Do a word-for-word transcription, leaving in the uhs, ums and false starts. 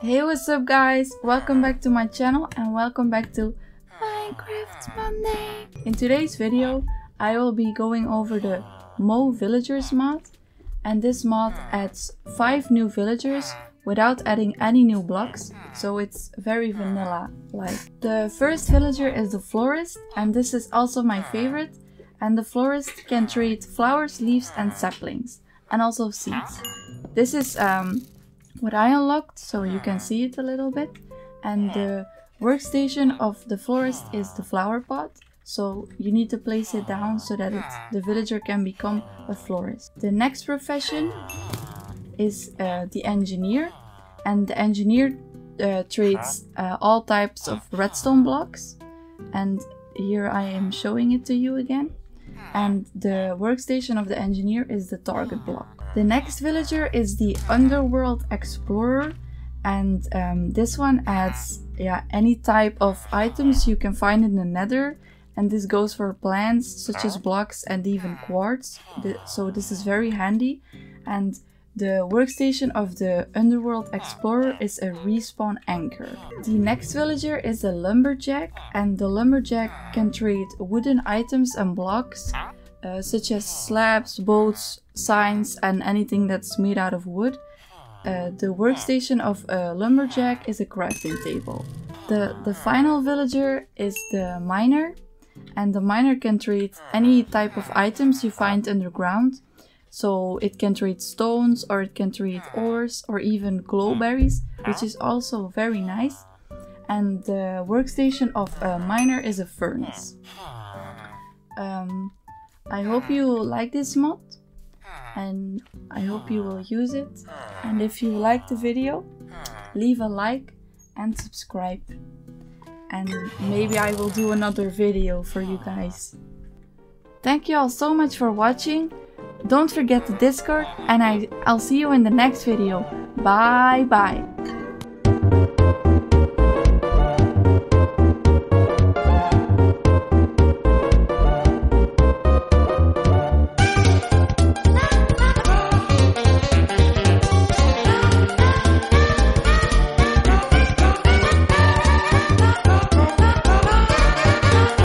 Hey, what's up guys, welcome back to my channel and welcome back to Minecraft Monday. In today's video I will be going over the Mo' Villagers mod, and this mod adds five new villagers without adding any new blocks, so it's very vanilla like. The first villager is the florist, and this is also my favorite, and the florist can trade flowers, leaves and saplings and also seeds. This is um what I unlocked, so you can see it a little bit. And the workstation of the florist is the flower pot, so you need to place it down so that it, the villager can become a florist. The next profession is uh, the engineer, and the engineer uh, trades uh, all types of redstone blocks, and here I am showing it to you again. And the workstation of the engineer is the target block. The next villager is the underworld explorer, and um, this one adds yeah any type of items you can find in the nether, and this goes for plants such as blocks and even quartz, the, so this is very handy. And the workstation of the underworld explorer is a respawn anchor. The next villager is a lumberjack, and the lumberjack can trade wooden items and blocks uh, such as slabs, boats, signs and anything that's made out of wood. Uh, the workstation of a lumberjack is a crafting table. The, the final villager is the miner, and the miner can trade any type of items you find underground. So it can trade stones, or it can trade ores, or even glowberries, which is also very nice. And the workstation of a miner is a furnace. Um, I hope you like this mod, and I hope you will use it. And if you like the video, leave a like and subscribe. And maybe I will do another video for you guys. Thank you all so much for watching. Don't forget the Discord, and I, I'll see you in the next video. Bye bye!